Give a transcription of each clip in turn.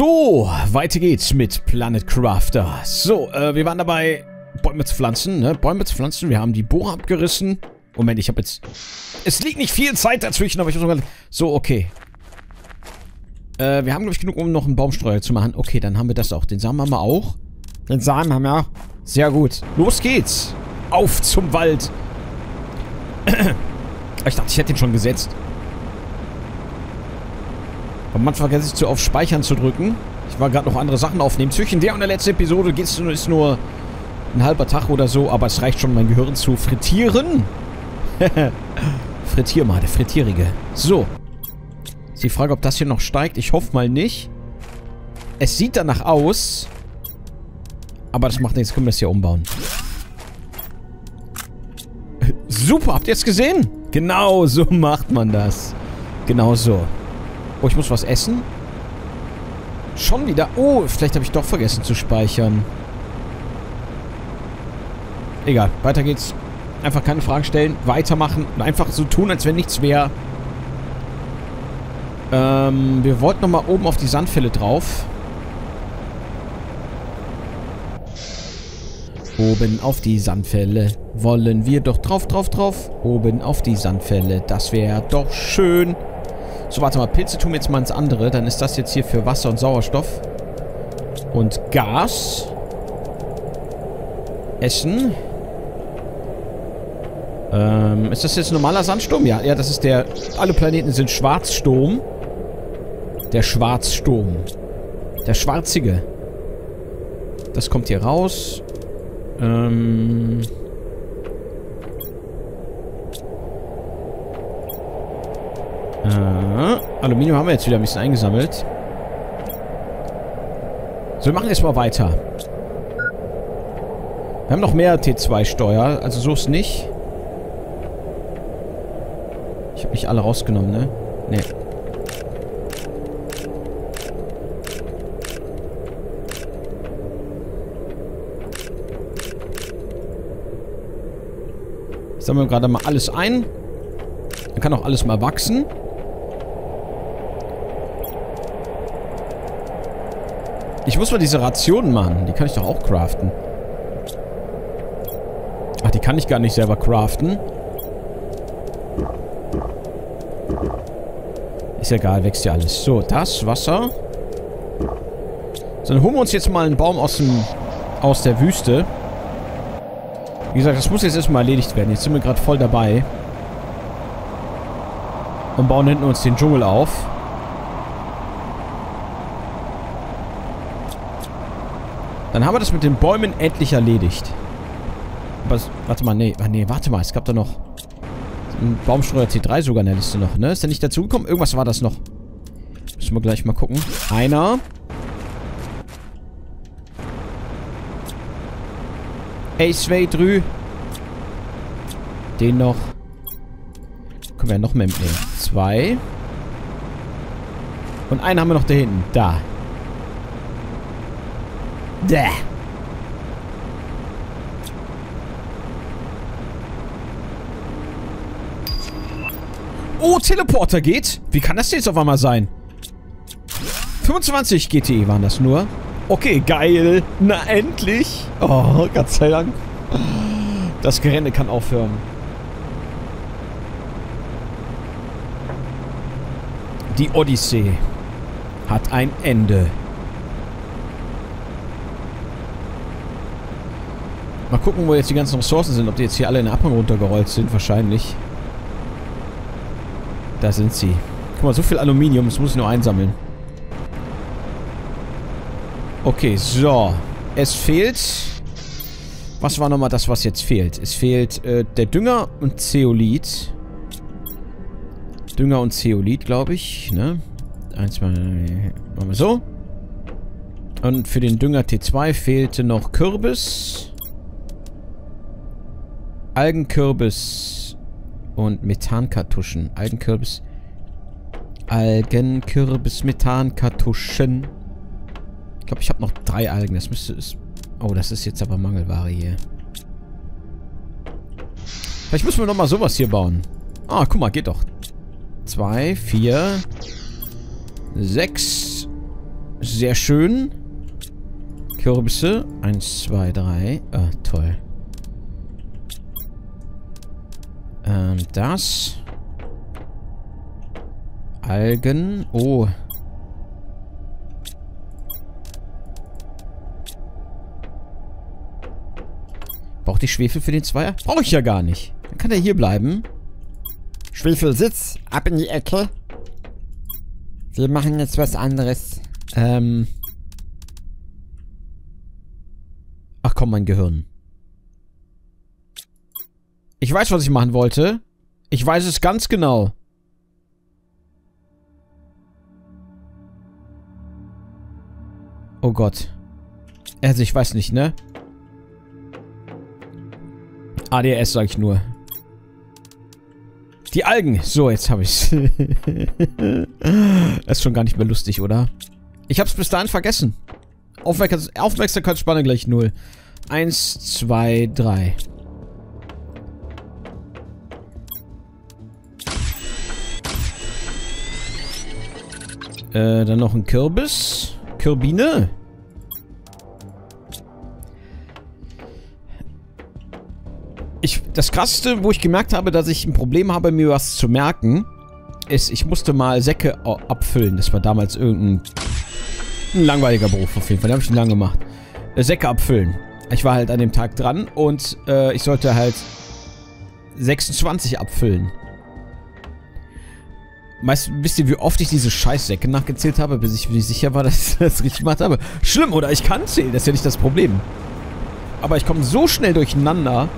So, weiter geht's mit Planet Crafter. So, wir waren dabei, Bäume zu pflanzen, ne? Bäume zu pflanzen. Wir haben die Bohrer abgerissen. Moment, ich habe jetzt... Es liegt nicht viel Zeit dazwischen, aber ich muss mal... So, okay. Wir haben, glaube ich, genug, um noch einen Baumstreuer zu machen. Okay, dann haben wir das auch. Den Samen haben wir auch. Den Samen haben wir auch. Sehr gut. Los geht's. Auf zum Wald. Ich dachte, ich hätte den schon gesetzt. Und man vergisst zu auf Speichern zu drücken. Ich war gerade noch andere Sachen aufnehmen. Zwischen der und der letzten Episode geht's, ist nur ein halber Tag oder so, aber es reicht schon, mein Gehirn zu frittieren. Frittier mal, der Frittierige. So. Ist die Frage, ob das hier noch steigt. Ich hoffe mal nicht. Es sieht danach aus. Aber das macht nichts. Können wir das hier umbauen. Super, habt ihr es gesehen? Genau so macht man das. Genau so. Oh, ich muss was essen. Schon wieder. Oh, vielleicht habe ich doch vergessen zu speichern. Egal, weiter geht's. Einfach keine Fragen stellen, weitermachen und einfach so tun, als wenn nichts wäre. Wir wollten nochmal oben auf die Sandfälle drauf. Oben auf die Sandfälle wollen wir doch drauf. Oben auf die Sandfälle, das wäre doch schön. So, warte mal, Pilze tun wir jetzt mal ins andere. Dann ist das jetzt hier für Wasser und Sauerstoff. Und Gas. Essen. Ist das jetzt ein normaler Sandsturm? Ja, ja, das ist der... Alle Planeten sind Schwarzsturm. Der Schwarzsturm. Der Schwarzige. Das kommt hier raus. Aluminium haben wir jetzt wieder ein bisschen eingesammelt. So, wir machen erstmal weiter. Wir haben noch mehr T2-Steuer, also so ist nicht. Ich habe nicht alle rausgenommen, ne? Ne. Ich sammle gerade mal alles ein. Dann kann auch alles mal wachsen. Ich muss mal diese Rationen machen. Die kann ich doch auch craften. Ach, die kann ich gar nicht selber craften. Ist ja egal, wächst ja alles. So, das Wasser. So, dann holen wir uns jetzt mal einen Baum aus der Wüste. Wie gesagt, das muss jetzt erstmal erledigt werden. Jetzt sind wir gerade voll dabei. Und bauen hinten uns den Dschungel auf. Dann haben wir das mit den Bäumen endlich erledigt. Aber, warte mal, warte mal, es gab da noch einen Baumstreuer T3 sogar in der Liste noch, ne? Ist der nicht dazugekommen? Irgendwas war das noch. Müssen wir gleich mal gucken. Einer. Ey, zwei, drü. Den noch. Können wir ja noch mehr mitnehmen. Zwei. Und einen haben wir noch da hinten. Da. Da. Oh, Teleporter geht. Wie kann das denn jetzt auf einmal sein? 25 GTE waren das nur. Okay, geil. Na, endlich. Oh, Gott sei Dank. Das Gerände kann aufhören. Die Odyssee hat ein Ende. Mal gucken, wo jetzt die ganzen Ressourcen sind. Ob die jetzt hier alle in den Abhang runtergerollt sind. Wahrscheinlich. Da sind sie. Guck mal, so viel Aluminium. Das muss ich nur einsammeln. Okay, so. Es fehlt... Was war nochmal das, was jetzt fehlt? Es fehlt der Dünger und Zeolit. Dünger und Zeolit, glaube ich. Ne? Eins mal... Machen wir so. Und für den Dünger T2 fehlte noch Kürbis... Algenkürbis und Methankartuschen. Algenkürbis. Algenkürbis, Methankartuschen. Ich glaube, ich habe noch 3 Algen. Das müsste es... Oh, das ist jetzt aber Mangelware hier. Vielleicht müssen wir nochmal sowas hier bauen. Ah, guck mal, geht doch. 2, 4, 6, Sehr schön. Kürbisse. 1, 2, 3. Toll. Das. Algen. Oh. Braucht die Schwefel für den Zweier? Brauche ich ja gar nicht. Dann kann er hier bleiben. Schwefel, sitz. Ab in die Ecke. Wir machen jetzt was anderes. Ach komm, mein Gehirn. Ich weiß, was ich machen wollte. Ich weiß es ganz genau. Oh Gott. Also, ich weiß nicht, ne? ADS, sag ich nur. Die Algen. So, jetzt habe ich's. Das ist schon gar nicht mehr lustig, oder? Ich hab's bis dahin vergessen. Aufmerksamkeitsspanne gleich 0. 1, 2, 3. Dann noch ein Kürbis. Kürbine. Das Krasseste, wo ich gemerkt habe, dass ich ein Problem habe, mir was zu merken, ist, ich musste mal Säcke abfüllen. Das war damals irgendein langweiliger Beruf auf jeden Fall. Den habe ich schon lange gemacht. Säcke abfüllen. Ich war halt an dem Tag dran und ich sollte halt 26 abfüllen. Wisst ihr, wie oft ich diese Scheißsäcke nachgezählt habe, bis ich mir sicher war, dass ich das richtig gemacht habe? Schlimm, oder? Ich kann zählen, das ist ja nicht das Problem. Aber ich komme so schnell durcheinander.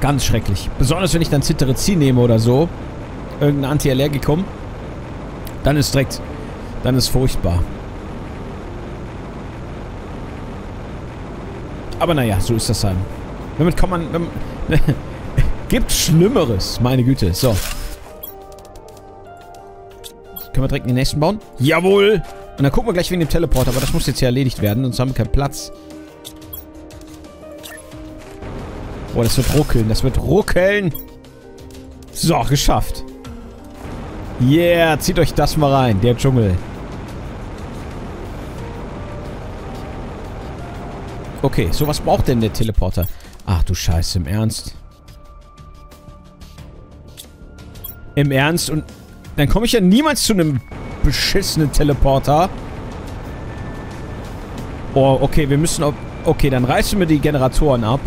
Ganz schrecklich. Besonders, wenn ich dann Cetirizin nehme oder so. Irgendein Antiallergikum. Dann ist direkt... Dann ist furchtbar. Aber naja, so ist das dann. Damit kann man... Gibt Schlimmeres, meine Güte. So. Können wir direkt den nächsten bauen? Jawohl! Und dann gucken wir gleich wegen dem Teleporter, aber das muss jetzt hier erledigt werden, sonst haben wir keinen Platz. Boah, das wird ruckeln, das wird ruckeln! So, geschafft. Yeah, zieht euch das mal rein, der Dschungel. Okay, so was braucht denn der Teleporter? Ach du Scheiße, im Ernst? Im Ernst? Und dann komme ich ja niemals zu einem beschissenen Teleporter. Oh, okay, wir müssen... Okay, dann reißen wir die Generatoren ab.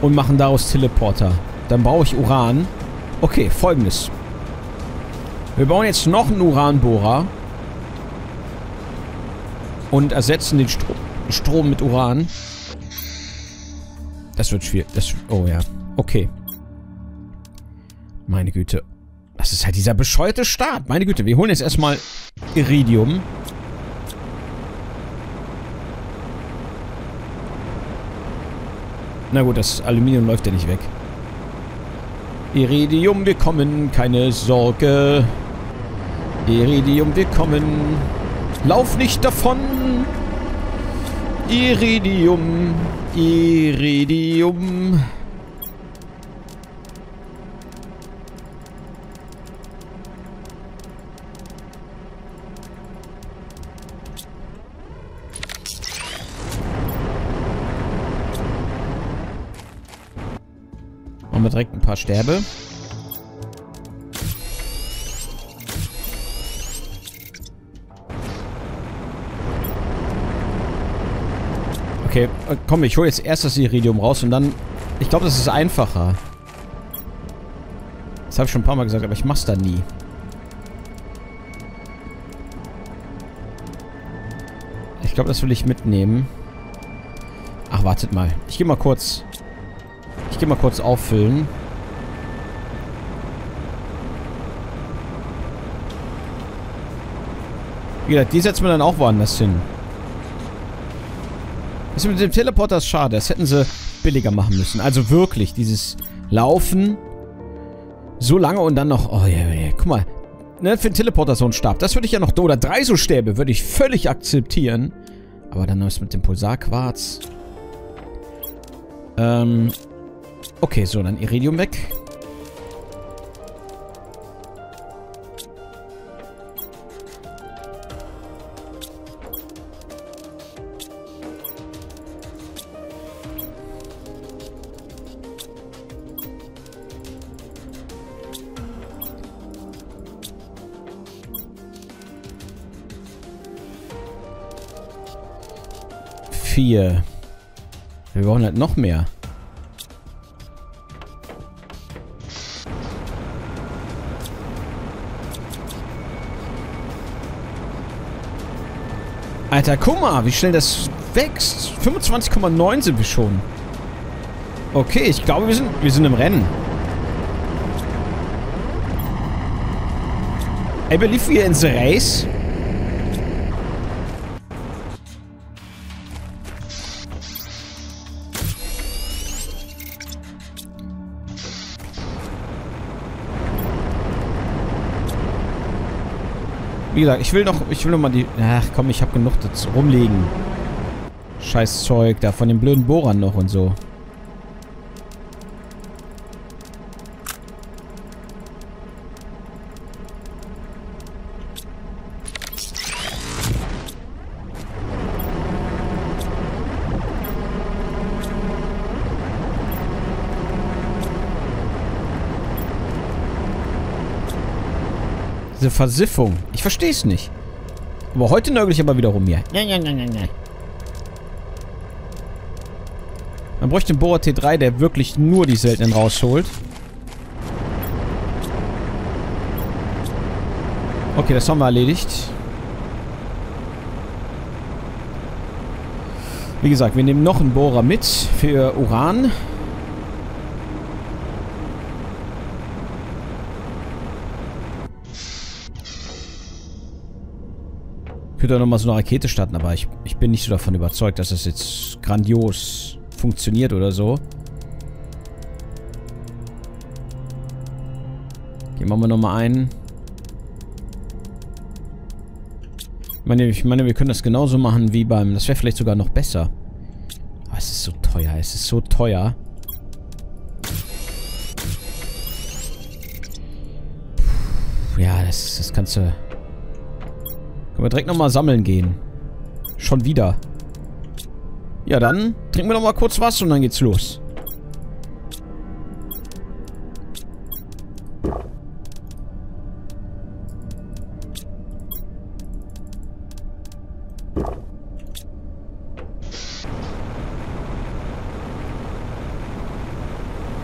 Und machen daraus Teleporter. Dann brauche ich Uran. Okay, folgendes. Wir bauen jetzt noch einen Uranbohrer. Und ersetzen den Strom mit Uran. Das wird schwierig. Oh ja. Okay. Meine Güte. Das ist halt dieser bescheuerte Start. Meine Güte, wir holen jetzt erstmal Iridium. Na gut, das Aluminium läuft ja nicht weg. Iridium, wir kommen. Keine Sorge. Iridium, wir kommen. Lauf nicht davon. Iridium. Iridium. Direkt ein paar Stäbe. Okay, komm, ich hole jetzt erst das Iridium raus und dann... Ich glaube, das ist einfacher. Das habe ich schon ein paar Mal gesagt, aber ich mach's da nie. Ich glaube, das will ich mitnehmen. Ach, wartet mal. Ich gehe mal kurz... auffüllen. Wie gesagt, die setzen wir dann auch woanders hin. Das mit dem Teleporter ist schade. Das hätten sie billiger machen müssen. Also wirklich, dieses Laufen so lange und dann noch... Oh ja, ja, guck mal. Ne, für den Teleporter so ein Stab. Das würde ich ja noch... Oder 3 so Stäbe würde ich völlig akzeptieren. Aber dann ist mit dem Pulsarquarz. Okay, so, dann Iridium weg. 4. Wir brauchen halt noch mehr. Alter, guck mal, wie schnell das wächst. 25,9 sind wir schon. Okay, ich glaube, wir sind im Rennen. I believe we are in the race. Wie gesagt, ich will noch mal die... Ach komm, ich habe genug dazu rumlegen. Scheiß Zeug da, von den blöden Bohrern noch und so. Diese Versiffung. Ich verstehe es nicht. Aber heute nörgle ich aber wieder rum hier. Nein. Man bräuchte einen Bohrer T3, der wirklich nur die Seltenen rausholt. Okay, das haben wir erledigt. Wie gesagt, wir nehmen noch einen Bohrer mit für Uran. Ich könnte nochmal so eine Rakete starten, aber ich bin nicht so davon überzeugt, dass das jetzt grandios funktioniert oder so. Okay, machen wir nochmal einen. Ich meine, wir können das genauso machen wie beim... Das wäre vielleicht sogar noch besser. Aber es ist so teuer, es ist so teuer. Puh, ja, das kannst du... Können wir direkt nochmal sammeln gehen. Schon wieder. Ja, dann trinken wir nochmal kurz was und dann geht's los.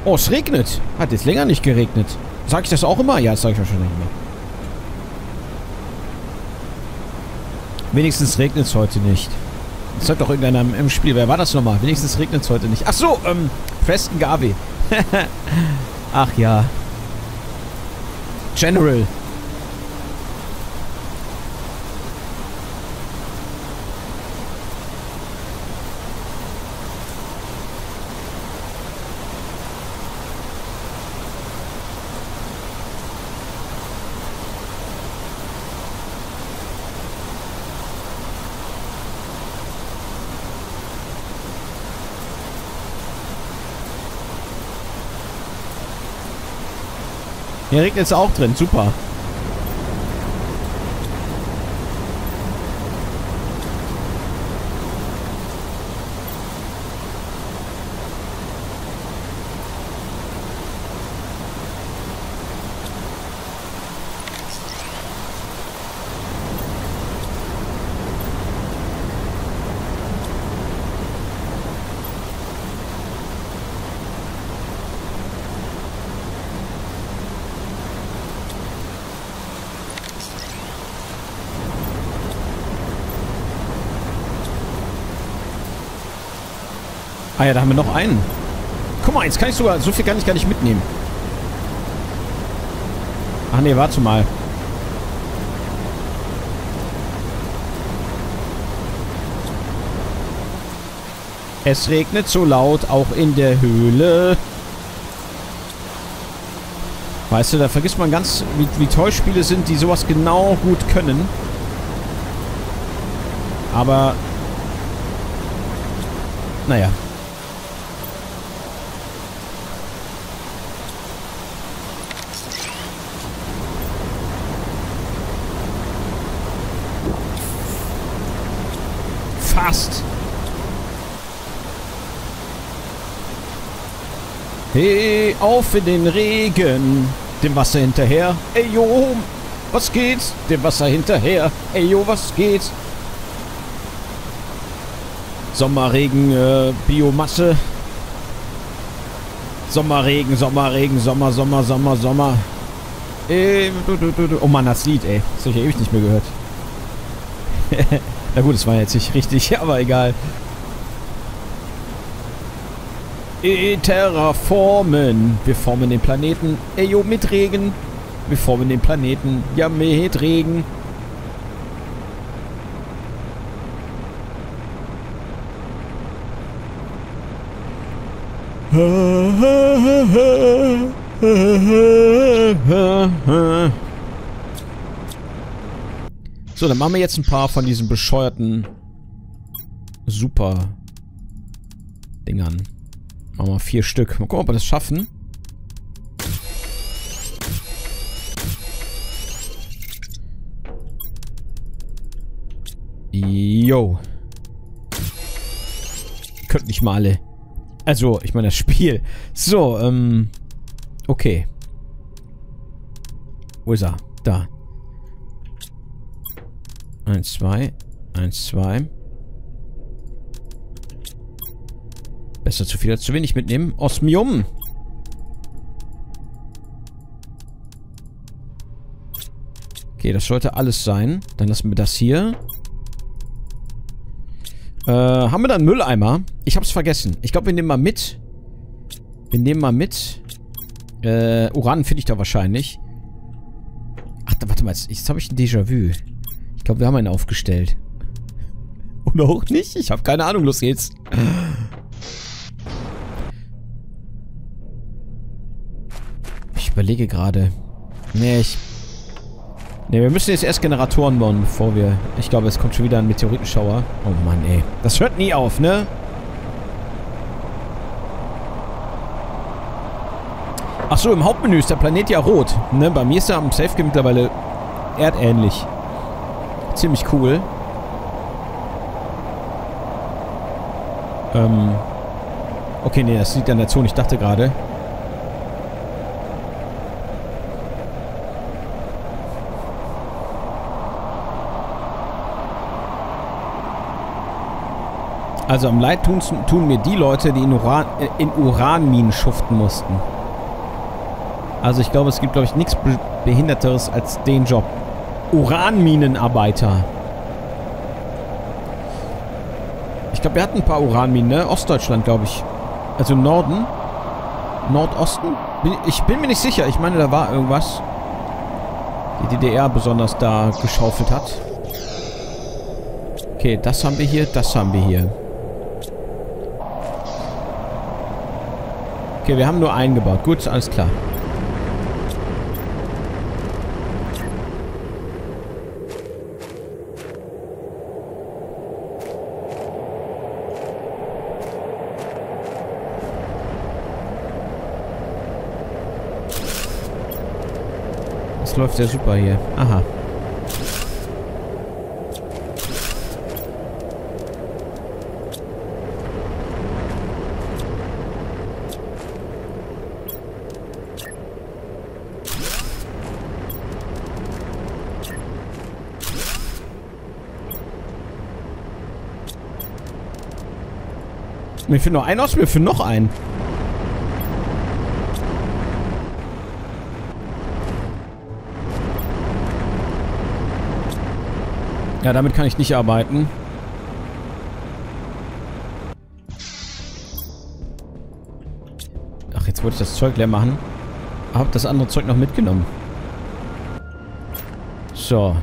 Oh, es regnet. Hat jetzt länger nicht geregnet. Sag ich das auch immer? Ja, das sag ich wahrscheinlich immer. Wenigstens regnet es heute nicht. Das hat doch irgendeiner im Spiel. Wer war das nochmal? Wenigstens regnet es heute nicht. Ach so, Preston Garvey. Ach ja. General. Hier regnet es auch drin, super. Ah ja, da haben wir noch einen. Guck mal, jetzt kann ich sogar... So viel kann ich gar nicht mitnehmen. Ach nee, warte mal. Es regnet so laut, auch in der Höhle. Weißt du, da vergisst man ganz, wie toll Spiele sind, die sowas genau gut können. Aber... Naja. Hey, auf in den Regen, dem Wasser hinterher. Ey, jo, was geht's? Dem Wasser hinterher. Ey, jo, was geht's? Sommerregen, Biomasse. Sommerregen, Sommerregen, Sommer, Sommer, Sommer, Sommer. Oh Mann, das Lied, ey. Das habe ich ja ewig nicht mehr gehört. Na gut, das war jetzt nicht richtig, aber egal. Terraformen. Wir formen den Planeten. Ey, jo, mit Regen. Wir formen den Planeten. Ja, mit Regen. So, dann machen wir jetzt ein paar von diesen bescheuerten super Dingern. Machen wir 4 Stück. Mal gucken, ob wir das schaffen. Yo. Könnt nicht mal alle. Also, ich meine das Spiel. So, okay. Wo ist er? Da. 1, 2. 1, 2. Besser zu viel als zu wenig mitnehmen. Osmium. Okay, das sollte alles sein. Dann lassen wir das hier. Haben wir da einen Mülleimer? Ich hab's vergessen. Ich glaube, wir nehmen mal mit. Wir nehmen mal mit. Uran finde ich da wahrscheinlich. Ach, warte mal. Jetzt habe ich ein Déjà-vu. Ich glaube, wir haben einen aufgestellt. Oder auch nicht? Ich habe keine Ahnung. Los geht's. Ich überlege gerade. Nee, Nee, wir müssen jetzt erst Generatoren bauen, bevor wir... Ich glaube, es kommt schon wieder ein Meteoritenschauer. Oh Mann, ey. Das hört nie auf, ne? Ach so, im Hauptmenü ist der Planet ja rot. Ne? Bei mir ist er am Safe-Game mittlerweile erdähnlich. Ziemlich cool. Okay, nee, das liegt an der Zone. Ich dachte gerade... Also am Leid tun mir die Leute, die in Uranminen schuften mussten. Also ich glaube, es gibt, glaube ich, nichts Behinderteres als den Job. Uranminenarbeiter. Ich glaube, wir hatten ein paar Uranminen, ne? Ostdeutschland, glaube ich. Also im Norden. Nordosten? Ich bin mir nicht sicher. Ich meine, da war irgendwas. Die DDR besonders da geschaufelt hat. Okay, das haben wir hier, das haben wir hier. Okay, wir haben nur einen gebaut. Gut, alles klar. Das läuft ja super hier. Aha. Mir fehlt noch ein aus, mir fehlt noch ein. Ja, damit kann ich nicht arbeiten. Ach, jetzt wollte ich das Zeug leer machen. Hab das andere Zeug noch mitgenommen. So.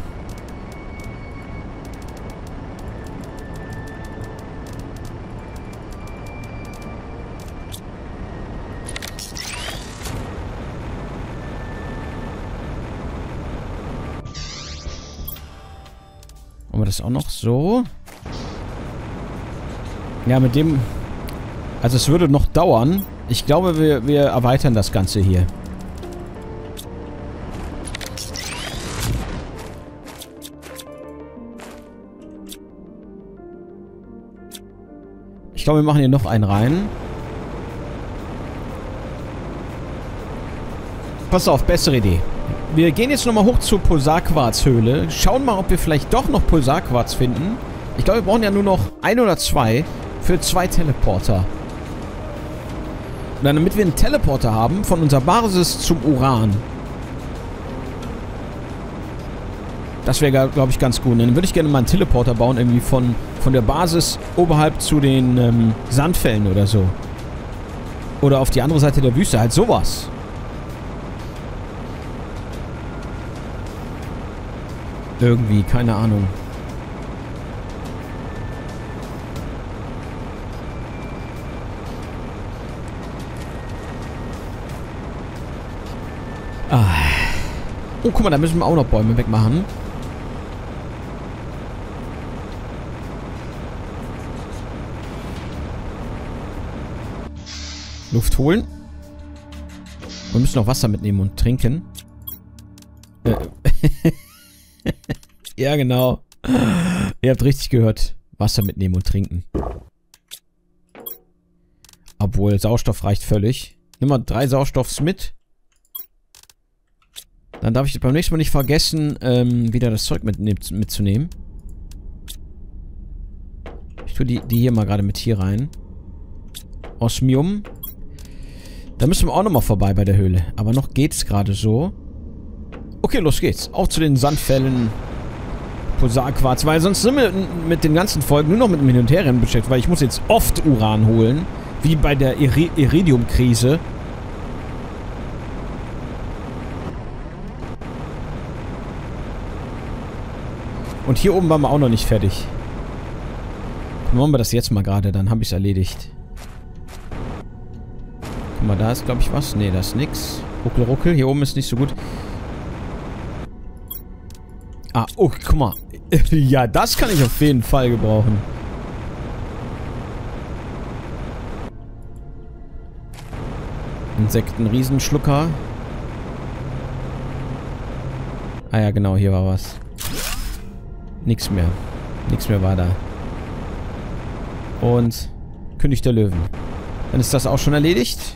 Das auch noch so. Ja, mit dem... Also es würde noch dauern. Ich glaube, wir erweitern das Ganze hier. Ich glaube, wir machen hier noch einen rein. Pass auf, bessere Idee. Wir gehen jetzt nochmal hoch zur Pulsarquarzhöhle. Schauen mal, ob wir vielleicht doch noch Pulsarquarz finden. Ich glaube, wir brauchen ja nur noch 1 oder 2. für 2 Teleporter. Und dann, damit wir einen Teleporter haben, von unserer Basis zum Uran. Das wäre, glaube ich, ganz gut. Dann würde ich gerne mal einen Teleporter bauen, irgendwie von der Basis oberhalb zu den Sandfällen oder so. Oder auf die andere Seite der Wüste, halt sowas. Irgendwie, keine Ahnung. Ah. Oh, guck mal, da müssen wir auch noch Bäume wegmachen. Luft holen. Wir müssen noch Wasser mitnehmen und trinken. Ja, genau. Ihr habt richtig gehört. Wasser mitnehmen und trinken. Obwohl, Sauerstoff reicht völlig. Nimm mal 3 Sauerstoffs mit. Dann darf ich beim nächsten Mal nicht vergessen, wieder das Zeug mitzunehmen. Ich tue die hier mal gerade mit hier rein. Osmium. Da müssen wir auch nochmal vorbei bei der Höhle. Aber noch geht's gerade so. Okay, los geht's. Auch zu den Sandfällen. Pulsarquarz. Weil sonst sind wir mit den ganzen Folgen nur noch mit dem Hin- und Herrennen beschäftigt. Weil ich muss jetzt oft Uran holen. Wie bei der Iridium-Krise. Und hier oben waren wir auch noch nicht fertig. Dann machen wir das jetzt mal gerade. Dann habe ich es erledigt. Guck mal, da ist, glaube ich, was. Ne, da ist nix. Ruckel, ruckel. Hier oben ist nicht so gut. Ah, oh, guck mal. Ja, das kann ich auf jeden Fall gebrauchen. Insekten-Riesenschlucker. Ah ja, genau, hier war was. Nix mehr. Nix mehr war da. Und König der Löwen. Dann ist das auch schon erledigt.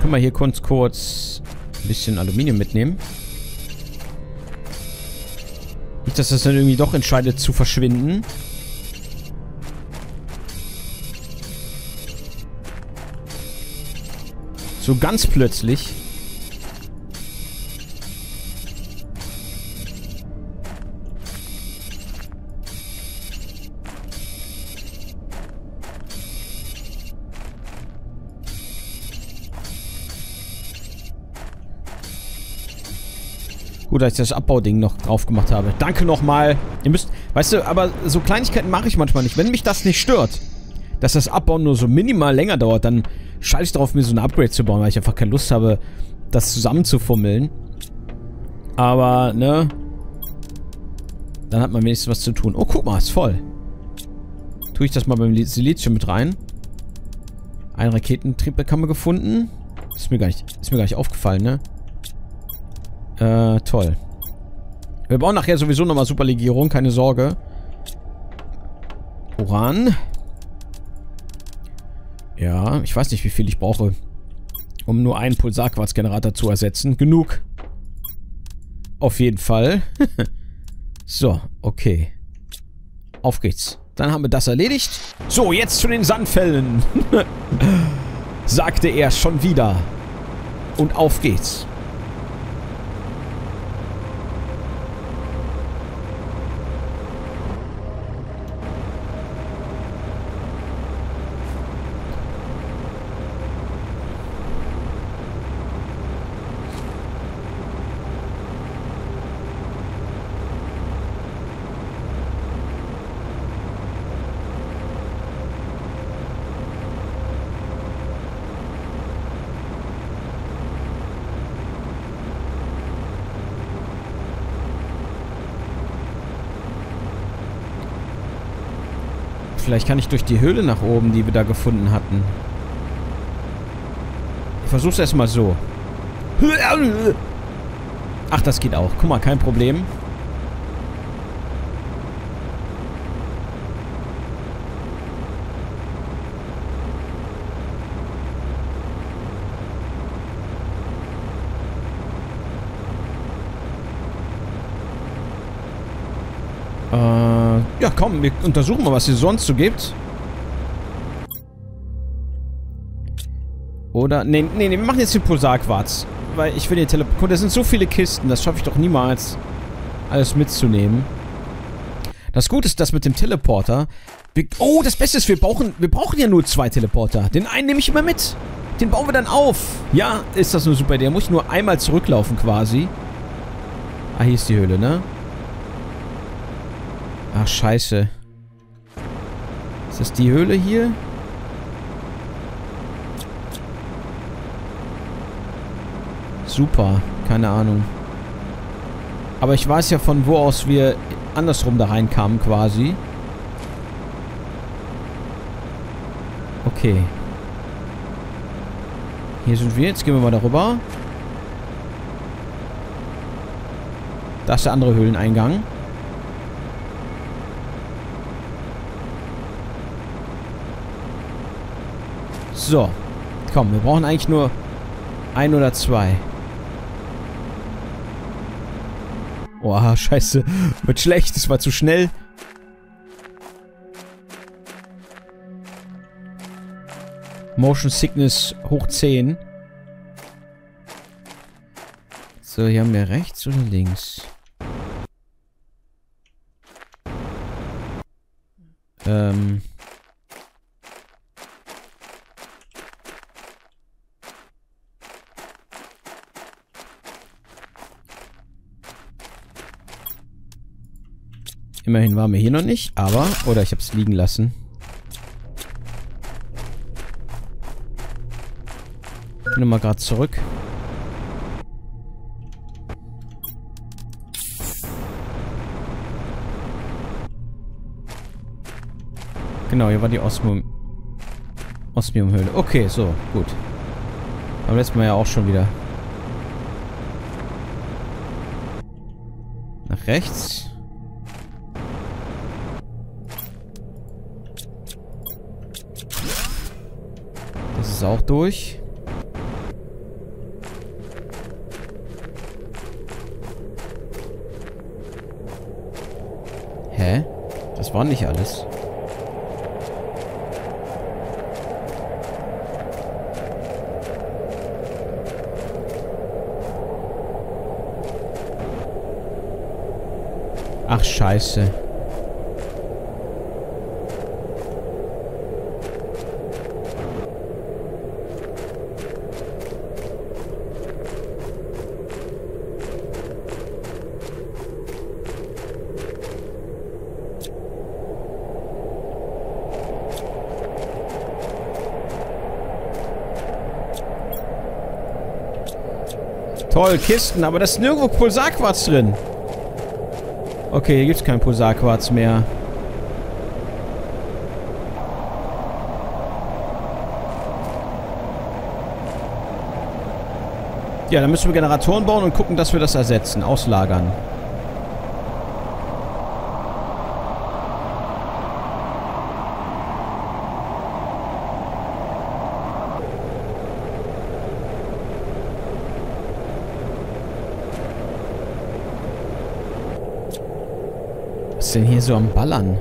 Können wir hier kurz ein bisschen Aluminium mitnehmen. Nicht, dass das dann irgendwie doch entscheidet zu verschwinden. So ganz plötzlich. Dass ich das Abbauding noch drauf gemacht habe. Danke nochmal. Ihr müsst, weißt du, aber so Kleinigkeiten mache ich manchmal nicht. Wenn mich das nicht stört, dass das Abbauen nur so minimal länger dauert, dann scheiße ich drauf, mir so ein Upgrade zu bauen, weil ich einfach keine Lust habe, das zusammenzufummeln. Aber, ne? Dann hat man wenigstens was zu tun. Oh, guck mal, ist voll. Tue ich das mal beim Silizium mit rein. Ein Raketentriebwerk haben wir gefunden. Ist mir gar nicht aufgefallen, ne? Toll. Wir bauen nachher sowieso nochmal Superlegierung, keine Sorge. Uran. Ja, ich weiß nicht, wie viel ich brauche, um nur einen Pulsarquarzgenerator zu ersetzen. Genug. Auf jeden Fall. So, okay. Auf geht's. Dann haben wir das erledigt. So, jetzt zu den Sandfällen. Sagte er schon wieder. Und auf geht's. Vielleicht kann ich durch die Höhle nach oben, die wir da gefunden hatten. Ich versuch's erstmal so. Ach, das geht auch. Guck mal, kein Problem. Ja, komm, wir untersuchen mal, was es sonst so gibt. Oder, nee, wir machen jetzt den Pulsarquarz. Weil ich will den Teleport... Das sind so viele Kisten, das schaffe ich doch niemals, alles mitzunehmen. Das Gute ist, dass mit dem Teleporter... Oh, das Beste ist, wir brauchen ja nur 2 Teleporter. Den einen nehme ich immer mit. Den bauen wir dann auf. Ja, ist das eine super Idee. Da muss ich nur einmal zurücklaufen quasi. Ah, hier ist die Höhle, ne? Ach, scheiße. Ist das die Höhle hier? Super, keine Ahnung. Aber ich weiß ja, von wo aus wir andersrum da reinkamen quasi. Okay. Hier sind wir, jetzt gehen wir mal darüber. Da ist der andere Höhleneingang. So. Komm, wir brauchen eigentlich nur 1 oder 2. Oha, scheiße. Wird schlecht, das war zu schnell. Motion Sickness hoch 10. So, hier haben wir rechts oder links? Immerhin waren wir hier noch nicht, aber... Oder ich hab's liegen lassen. Ich bin mal gerade zurück. Genau, hier war die Osmiumhöhle. Okay, so, gut. Beim letzten Mal ja auch schon wieder. Nach rechts. Das ist auch durch. Hä? Das war nicht alles. Ach, scheiße. Toll, Kisten, aber da ist nirgendwo Pulsarquarz drin. Okay, hier gibt es keinen Pulsarquarz mehr. Ja, dann müssen wir Generatoren bauen und gucken, dass wir das ersetzen, auslagern. Was ist denn hier so am Ballern?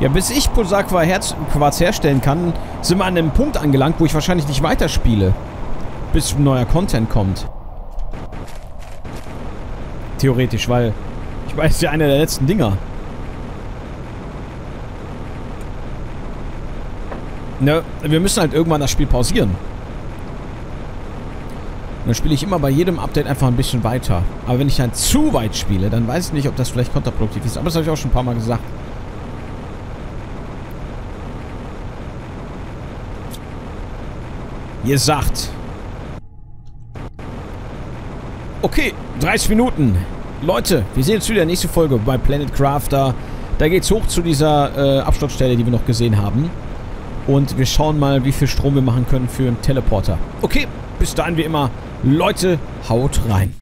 Ja, bis ich Pulsarquarz herstellen kann, sind wir an einem Punkt angelangt, wo ich wahrscheinlich nicht weiterspiele. Bis neuer Content kommt. Theoretisch, weil... Ich weiß, ja, einer der letzten Dinger. Ne, wir müssen halt irgendwann das Spiel pausieren. Dann spiele ich immer bei jedem Update einfach ein bisschen weiter. Aber wenn ich dann zu weit spiele, dann weiß ich nicht, ob das vielleicht kontraproduktiv ist. Aber das habe ich auch schon ein paar Mal gesagt. Ihr sagt. Okay, 30 Minuten. Leute, wir sehen uns wieder in der nächsten Folge bei Planet Crafter. Da geht's hoch zu dieser Absturzstelle, die wir noch gesehen haben. Und wir schauen mal, wie viel Strom wir machen können für einen Teleporter. Okay, bis dahin wie immer. Leute, haut rein.